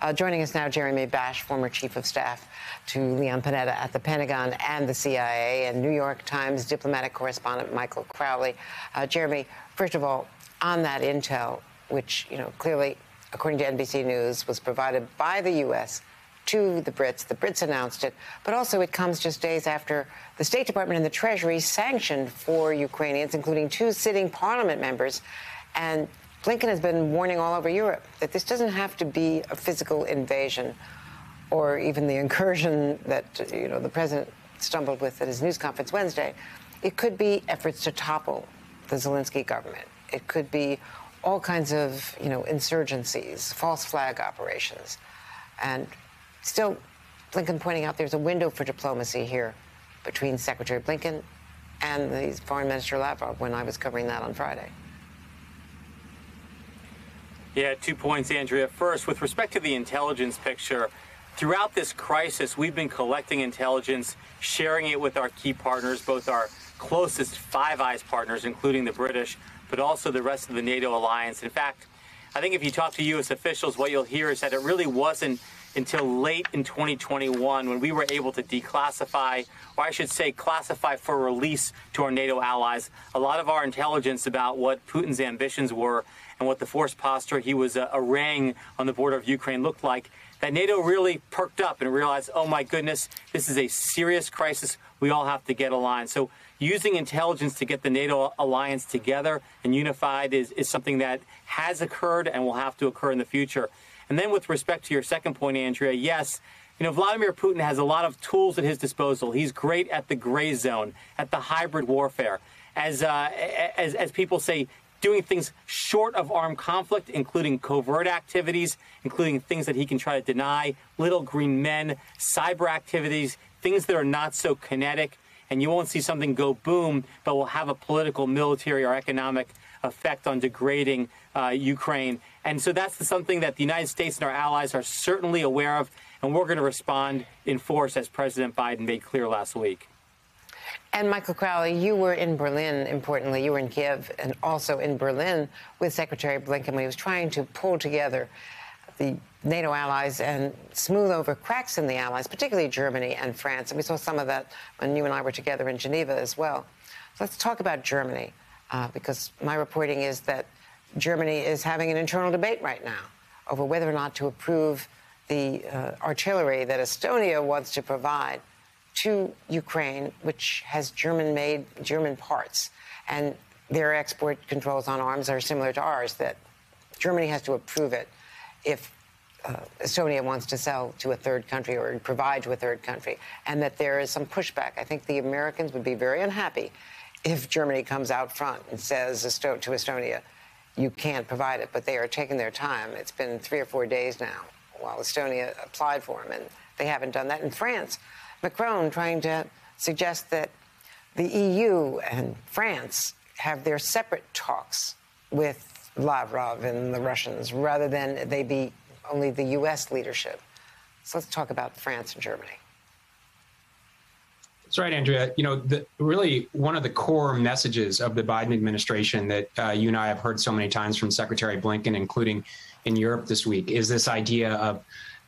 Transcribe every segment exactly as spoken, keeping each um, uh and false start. Uh, joining us now, Jeremy Bash, former chief of staff to Leon Panetta at the Pentagon and the C I A, and New York Times diplomatic correspondent Michael Crowley. Uh, Jeremy, first of all, on that intel, which, you know, clearly, according to N B C News, was provided by the U S to the Brits. The Brits announced it, but also it comes just days after the State Department and the Treasury sanctioned four Ukrainians, including two sitting parliament members. And Blinken has been warning all over Europe that this doesn't have to be a physical invasion or even the incursion that, you know, the president stumbled with at his news conference Wednesday. It could be efforts to topple the Zelensky government. It could be all kinds of, you know, insurgencies, false flag operations. And still, Blinken pointing out there's a window for diplomacy here between Secretary Blinken and the Foreign Minister Lavrov when I was covering that on Friday. Yeah, two points, Andrea. First, with respect to the intelligence picture, throughout this crisis, we've been collecting intelligence, sharing it with our key partners, both our closest Five Eyes partners, including the British, but also the rest of the NATO alliance. In fact, I think if you talk to U S officials, what you'll hear is that it really wasn't until late in twenty twenty-one when we were able to declassify, or I should say classify for release to our NATO allies, a lot of our intelligence about what Putin's ambitions were and what the force posture he was uh, arraying on the border of Ukraine looked like, that NATO really perked up and realized, oh my goodness, this is a serious crisis. We all have to get aligned. So using intelligence to get the NATO alliance together and unified is, is something that has occurred and will have to occur in the future. And then with respect to your second point, Andrea, yes, you know, Vladimir Putin has a lot of tools at his disposal. He's great at the gray zone, at the hybrid warfare, as, uh, as, as people say, doing things short of armed conflict, including covert activities, including things that he can try to deny, little green men, cyber activities, things that are not so kinetic. And you won't see something go boom, but will have a political, military, or economic effect on degrading uh, Ukraine. And so that's the, something that the United States and our allies are certainly aware of, and we're going to respond in force, as President Biden made clear last week. And Michael Crowley, you were in Berlin, importantly. You were in Kyiv and also in Berlin with Secretary Blinken when he was trying to pull together the NATO allies and smooth over cracks in the allies, particularly Germany and France. And we saw some of that when you and I were together in Geneva as well. So let's talk about Germany, uh, because my reporting is that Germany is having an internal debate right now over whether or not to approve the uh, artillery that Estonia wants to provide to Ukraine, which has German-made, German parts. And their export controls on arms are similar to ours, that Germany has to approve it if uh, Estonia wants to sell to a third country or provide to a third country, and that there is some pushback. I think the Americans would be very unhappy if Germany comes out front and says to Estonia, you can't provide it, but they are taking their time. It's been three or four days now while Estonia applied for them, and they haven't done that. In France, Macron trying to suggest that the E U and France have their separate talks with Lavrov and the Russians, rather than they be only the U S leadership. So let's talk about France and Germany. That's right, Andrea. You know, the, really one of the core messages of the Biden administration that uh, you and I have heard so many times from Secretary Blinken, including in Europe this week, is this idea of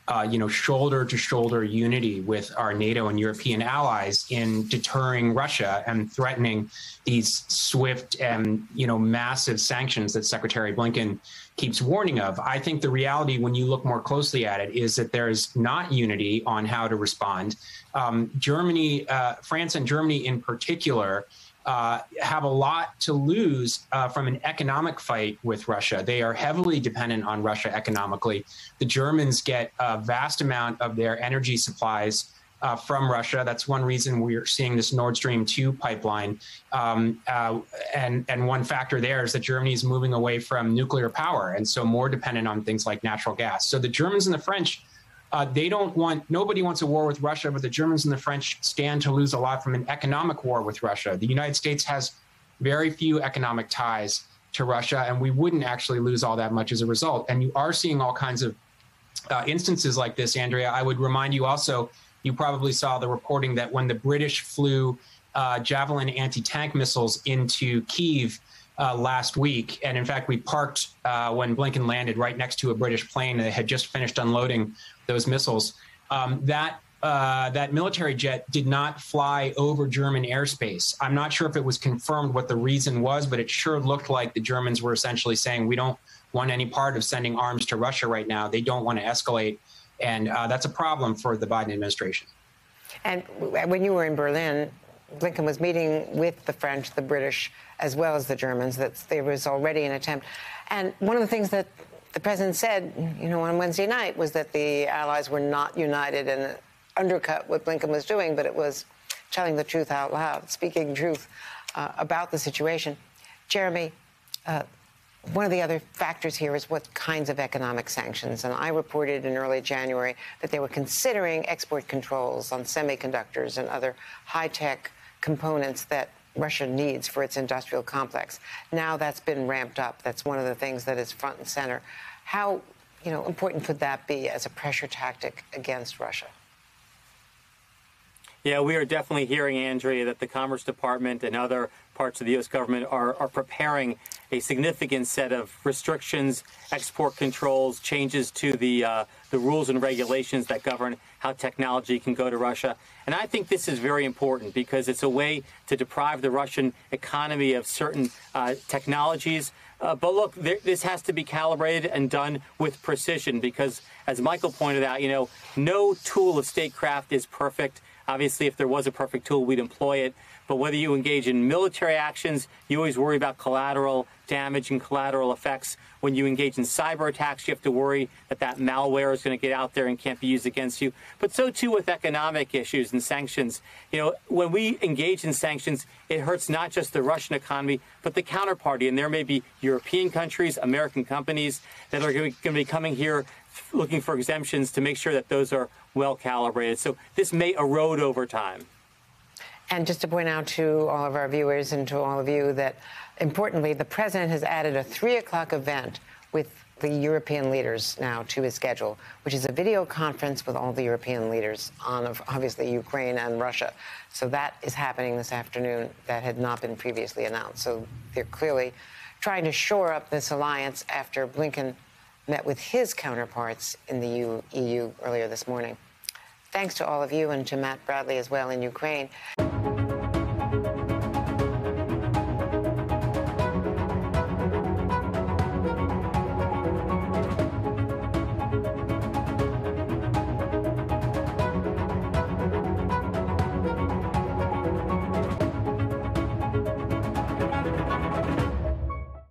Uh, you know, shoulder-to-shoulder unity with our NATO and European allies in deterring Russia and threatening these swift and, you know, massive sanctions that Secretary Blinken keeps warning of. I think the reality, when you look more closely at it, is that there is not unity on how to respond. Um, Germany, uh, France and Germany in particular, Uh, have a lot to lose uh, from an economic fight with Russia. They are heavily dependent on Russia economically. The Germans get a vast amount of their energy supplies uh, from Russia. That's one reason we're seeing this Nord Stream two pipeline. Um, uh, and, and one factor there is that Germany is moving away from nuclear power, and so more dependent on things like natural gas. So the Germans and the French, Uh, they don't want, nobody wants a war with Russia, but the Germans and the French stand to lose a lot from an economic war with Russia. The United States has very few economic ties to Russia, and we wouldn't actually lose all that much as a result. And you are seeing all kinds of uh, instances like this, Andrea. I would remind you also, you probably saw the reporting that when the British flew uh, Javelin anti-tank missiles into Kyiv, uh, last week. And in fact, we parked uh, when Blinken landed right next to a British plane that had just finished unloading those missiles. Um, that Uh, that military jet did not fly over German airspace. I'm not sure if it was confirmed what the reason was, but it sure looked like the Germans were essentially saying, we don't want any part of sending arms to Russia right now. They don't want to escalate. And uh, that's a problem for the Biden administration. And when you were in Berlin, Blinken was meeting with the French, the British, as well as the Germans. That's, there was already an attempt. And one of the things that the president said, you know, on Wednesday night was that the Allies were not united and undercut what Blinken was doing, but it was telling the truth out loud, speaking truth uh, about the situation. Jeremy, uh, one of the other factors here is what kinds of economic sanctions. And I reported in early January that they were considering export controls on semiconductors and other high-tech components that Russia needs for its industrial complex. Now that's been ramped up. That's one of the things that is front and center. How, you know, important could that be as a pressure tactic against Russia? Yeah, we are definitely hearing, Andrea, that the Commerce Department and other parts of the U S government are, are preparing a significant set of restrictions, export controls, changes to the, uh, the rules and regulations that govern how technology can go to Russia. And I think this is very important because it's a way to deprive the Russian economy of certain uh, technologies. Uh, but look, there, this has to be calibrated and done with precision because, as Michael pointed out, you know, no tool of statecraft is perfect. Obviously, if there was a perfect tool, we'd employ it. But whether you engage in military actions, you always worry about collateral damage and collateral effects. When you engage in cyber attacks, you have to worry that that malware is going to get out there and can't be used against you. But so, too, with economic issues and sanctions. You know, when we engage in sanctions, it hurts not just the Russian economy, but the counterparty. And there may be European countries, American companies that are going to be coming here looking for exemptions to make sure that those are well calibrated. So this may erode over time. And just to point out to all of our viewers and to all of you that, importantly, the president has added a three o'clock event with the European leaders now to his schedule, which is a video conference with all the European leaders on, obviously, Ukraine and Russia. So that is happening this afternoon. That had not been previously announced. So they're clearly trying to shore up this alliance after Blinken met with his counterparts in the E U earlier this morning. Thanks to all of you and to Matt Bradley as well in Ukraine.